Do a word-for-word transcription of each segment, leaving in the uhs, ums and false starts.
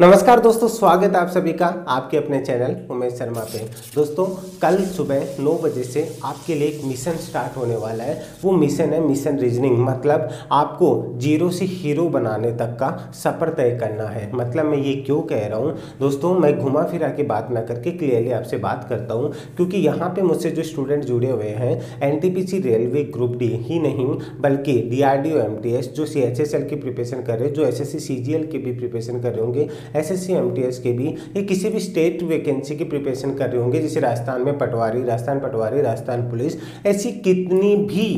नमस्कार दोस्तों, स्वागत है आप सभी का आपके अपने चैनल उमेश शर्मा पे। दोस्तों, कल सुबह नौ बजे से आपके लिए एक मिशन स्टार्ट होने वाला है। वो मिशन है मिशन रीजनिंग, मतलब आपको जीरो से हीरो बनाने तक का सफ़र तय करना है। मतलब मैं ये क्यों कह रहा हूँ दोस्तों, मैं घुमा फिरा के बात ना करके क्लियरली आपसे बात करता हूँ, क्योंकि यहाँ पर मुझसे जो स्टूडेंट जुड़े हुए हैं N T P C railway group D ही नहीं बल्कि D R D O M T S, जो सी एच एस एल की प्रिपरेशन कर रहे, जो S S C C G L की भी प्रिपरेशन कर रहे होंगे, S S C M T S के भी, ये किसी भी स्टेट वैकेंसी की प्रिपरेशन कर रहे होंगे, जैसे राजस्थान में पटवारी, राजस्थान पटवारी, राजस्थान पुलिस, ऐसी कितनी भी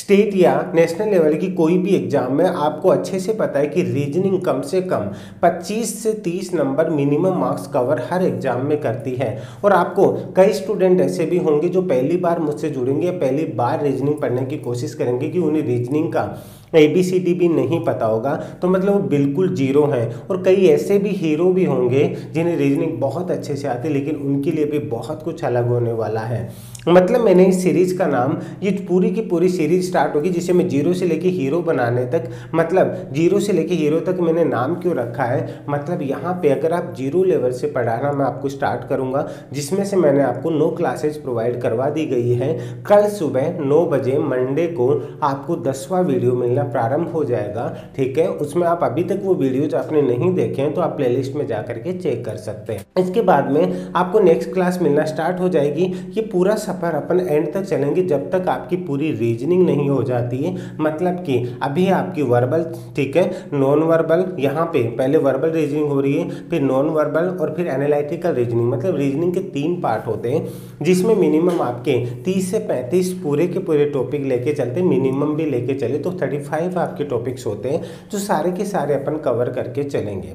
स्टेट या नेशनल लेवल की कोई भी एग्ज़ाम में आपको अच्छे से पता है कि रीजनिंग कम से कम पच्चीस से तीस नंबर मिनिमम मार्क्स कवर हर एग्ज़ाम में करती है। और आपको कई स्टूडेंट ऐसे भी होंगे जो पहली बार मुझसे जुड़ेंगे या पहली बार रीजनिंग पढ़ने की कोशिश करेंगे कि उन्हें रीजनिंग का ए बी सी डी भी नहीं पता होगा, तो मतलब वो बिल्कुल जीरो हैं। और कई ऐसे भी हीरो भी होंगे जिन्हें रीजनिंग बहुत अच्छे से आती है, लेकिन उनके लिए भी बहुत कुछ अलग होने वाला है। मतलब मैंने इस सीरीज़ का नाम, ये पूरी की पूरी सीरीज़ स्टार्ट होगी जिसे मैं जीरो से लेके हीरो बनाने तक, मतलब जीरो से लेके हीरो तक मैंने नाम क्यों रखा है, मतलब यहाँ पे अगर आप जीरो लेवल से पढ़ाना मैं आपको स्टार्ट करूँगा, जिसमें से मैंने आपको नौ क्लासेज प्रोवाइड करवा दी गई है। कल सुबह नौ बजे मंडे को आपको दसवां वीडियो मिलने प्रारंभ हो जाएगा, ठीक है। उसमें आप अभी तक वो वीडियोज आपने नहीं देखे हैं तो आप प्लेलिस्ट में जाकर के चेक कर सकते हैं। इसके बाद में आपको नेक्स्ट क्लास मिलना स्टार्ट हो जाएगी। ये पूरा सफर अपन एंड तक चलेंगे जब तक आपकी पूरी रीजनिंग नहीं हो जाती है। मतलब कि अभी आपकी वर्बल, ठीक है, नॉन वर्बल, यहाँ पे पहले वर्बल रीजनिंग हो रही है, फिर नॉन वर्बल और फिर एनालिटिकल रीजनिंग। मतलब रीजनिंग के तीन पार्ट होते हैं जिसमें मिनिमम आपके तीस से पैंतीस पूरे के पूरे टॉपिक लेके चलते, मिनिमम भी लेके चले तो थर्टी फाइव आपके टॉपिक्स होते हैं जो सारे के सारे अपन कवर करके चलेंगे।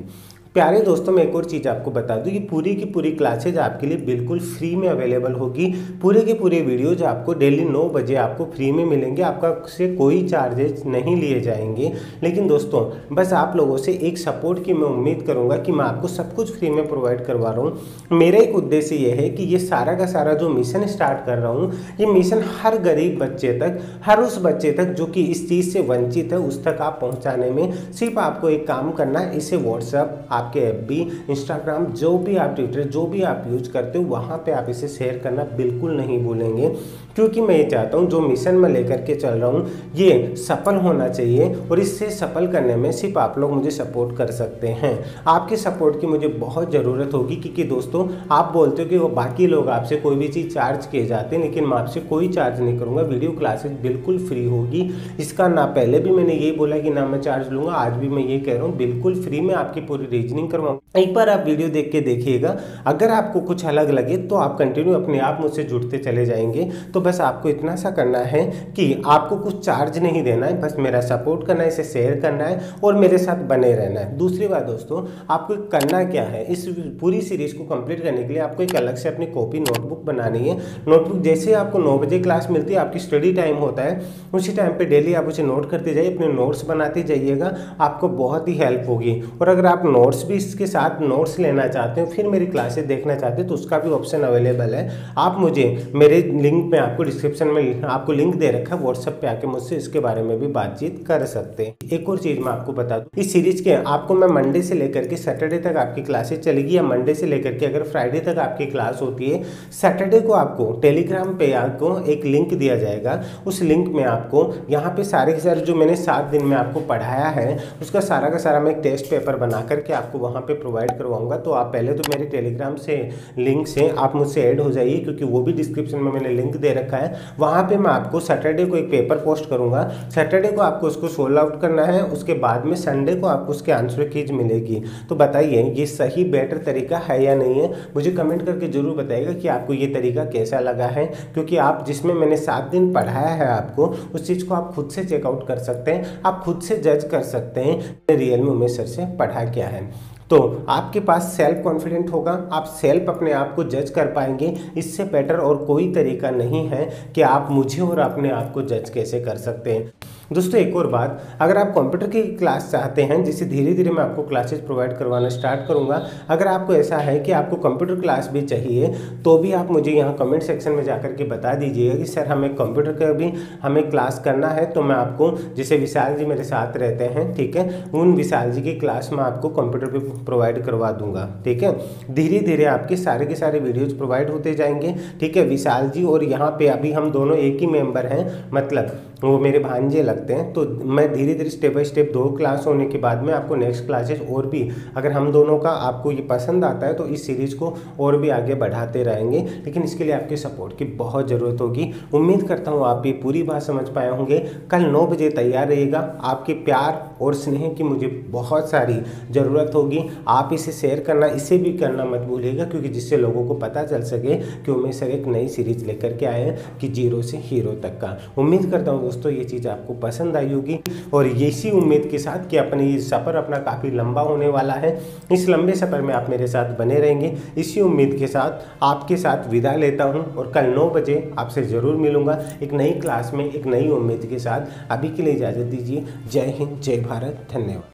प्यारे दोस्तों, मैं एक और चीज़ आपको बता दूं, ये पूरी की पूरी क्लासेज आपके लिए बिल्कुल फ्री में अवेलेबल होगी। पूरे के पूरे वीडियोज आपको डेली नौ बजे आपको फ्री में मिलेंगे, आपका से कोई चार्जेस नहीं लिए जाएंगे। लेकिन दोस्तों, बस आप लोगों से एक सपोर्ट की मैं उम्मीद करूंगा कि मैं आपको सब कुछ फ्री में प्रोवाइड करवा रहा हूँ। मेरा एक उद्देश्य ये है कि ये सारा का सारा जो मिशन स्टार्ट कर रहा हूँ, ये मिशन हर गरीब बच्चे तक, हर उस बच्चे तक जो कि इस चीज़ से वंचित है, उस तक आप पहुँचाने में सिर्फ आपको एक काम करना है। इसे व्हाट्सअप, आपके ऐप भी, इंस्टाग्राम, जो भी आप, ट्विटर, जो भी आप यूज करते हो, वहाँ पे आप इसे शेयर करना बिल्कुल नहीं भूलेंगे, क्योंकि मैं ये चाहता हूँ जो मिशन मैं लेकर के चल रहा हूँ ये सफल होना चाहिए। और इससे सफल करने में सिर्फ आप लोग मुझे सपोर्ट कर सकते हैं। आपके सपोर्ट की मुझे बहुत ज़रूरत होगी, क्योंकि दोस्तों आप बोलते हो कि वो बाकी लोग आपसे कोई भी चीज़ चार्ज किए जाते हैं, लेकिन मैं आपसे कोई चार्ज नहीं करूँगा। वीडियो क्लासेज बिल्कुल फ्री होगी। इसका ना पहले भी मैंने यही बोला कि ना मैं चार्ज लूँगा, आज भी मैं ये कह रहा हूँ बिल्कुल फ्री में आपकी पूरी रीजनिंग करवाऊँगा। एक बार आप वीडियो देख के देखिएगा, अगर आपको कुछ अलग लगे तो आप कंटिन्यू अपने आप मुझसे जुड़ते चले जाएंगे। तो बस आपको इतना सा करना है कि आपको कुछ चार्ज नहीं देना है, बस मेरा सपोर्ट करना है, इसे शेयर करना है और मेरे साथ बने रहना है। दूसरी बात दोस्तों, आपको करना क्या है, इस पूरी सीरीज़ को कंप्लीट करने के लिए आपको एक अलग से अपनी कॉपी, नोटबुक बनानी है। नोटबुक जैसे आपको नौ बजे क्लास मिलती है, आपकी स्टडी टाइम होता है, उसी टाइम पर डेली आप उसे नोट करते जाइए, अपने नोट्स बनाते जाइएगा, आपको बहुत ही हेल्प होगी। और अगर आप नोट्स भी इसके साथ नोट्स लेना चाहते हो, फिर मेरी क्लासेज देखना चाहते हो, तो उसका भी ऑप्शन अवेलेबल है। आप मुझे मेरे लिंक मैं आपको डिस्क्रिप्शन में आपको लिंक दे रखा है, व्हाट्सएप पे आके मुझसे इसके बारे में भी बातचीत कर सकते हैं। एक और चीज़ मैं आपको बता दूं, इस सीरीज के आपको मैं मंडे से लेकर के सैटरडे तक आपकी क्लासेस चलेगी, या मंडे से लेकर के अगर फ्राइडे तक आपकी क्लास होती है, सैटरडे को आपको टेलीग्राम पे आपको एक लिंक दिया जाएगा। उस लिंक में आपको यहाँ पे सारे के सारे जो मैंने सात दिन में आपको पढ़ाया है उसका सारा का सारा मैं एक टेस्ट पेपर बना करके आपको वहाँ पर प्रोवाइड करवाऊँगा। तो आप पहले तो मेरे टेलीग्राम से लिंक से आप मुझसे ऐड हो जाइए, क्योंकि वो भी डिस्क्रिप्शन में मैंने लिंक दे रखा है। वहां पे मैं आपको सैटरडे को एक पेपर पोस्ट करूंगा, सैटरडे को आपको उसको सोल्व आउट करना है, उसके बाद में संडे को आपको उसके आंसर कीज मिलेगी। तो बताइए ये सही बेटर तरीका है या नहीं है, मुझे कमेंट करके जरूर बताइएगा कि आपको ये तरीका कैसा लगा है, क्योंकि आप जिसमें मैंने सात दिन पढ़ाया है आपको उस चीज़ को आप खुद से चेकआउट कर सकते हैं, आप खुद से जज कर सकते हैं रियल में उमेश सर से पढ़ा क्या है। तो आपके पास सेल्फ कॉन्फिडेंट होगा, आप सेल्फ अपने आप को जज कर पाएंगे। इससे बेटर और कोई तरीका नहीं है कि आप मुझे और अपने आप को जज कैसे कर सकते हैं। दोस्तों एक और बात, अगर आप कंप्यूटर की क्लास चाहते हैं, जिसे धीरे धीरे मैं आपको क्लासेज प्रोवाइड करवाना स्टार्ट करूँगा, अगर आपको ऐसा है कि आपको कंप्यूटर क्लास भी चाहिए तो भी आप मुझे यहाँ कमेंट सेक्शन में जाकर के बता दीजिएगा कि सर हमें कंप्यूटर का भी हमें क्लास करना है, तो मैं आपको, जैसे विशाल जी मेरे साथ रहते हैं, ठीक है, उन विशाल जी की क्लास में आपको कंप्यूटर भी प्रोवाइड करवा दूंगा। ठीक है, धीरे धीरे आपके सारे के सारे वीडियोज़ प्रोवाइड होते जाएंगे। ठीक है, विशाल जी और यहाँ पे अभी हम दोनों एक ही मेंबर हैं, मतलब वो मेरे भांजे लगते हैं, तो मैं धीरे धीरे स्टेप बाय स्टेप दो क्लास होने के बाद में आपको नेक्स्ट क्लासेस और भी, अगर हम दोनों का आपको ये पसंद आता है तो इस सीरीज़ को और भी आगे बढ़ाते रहेंगे, लेकिन इसके लिए आपके सपोर्ट की बहुत ज़रूरत होगी। उम्मीद करता हूँ आप ये पूरी बात समझ पाए होंगे। कल नौ बजे तैयार रहिएगा। आपके प्यार और स्नेह की मुझे बहुत सारी ज़रूरत होगी। आप इसे शेयर करना, इसे भी करना मत भूलिएगा, क्योंकि जिससे लोगों को पता चल सके कि उमेश सर एक नई सीरीज़ लेकर के आए हैं कि जीरो से हीरो तक का। उम्मीद करता हूँ दोस्तों ये चीज़ आपको पसंद आई होगी, और इसी उम्मीद के साथ कि अपने ये सफ़र अपना काफ़ी लंबा होने वाला है, इस लंबे सफ़र में आप मेरे साथ बने रहेंगे, इसी उम्मीद के साथ आपके साथ विदा लेता हूँ, और कल नौ बजे आपसे ज़रूर मिलूँगा एक नई क्लास में एक नई उम्मीद के साथ। अभी के लिए इजाज़त दीजिए। जय हिंद, जय भारत, धन्यवाद।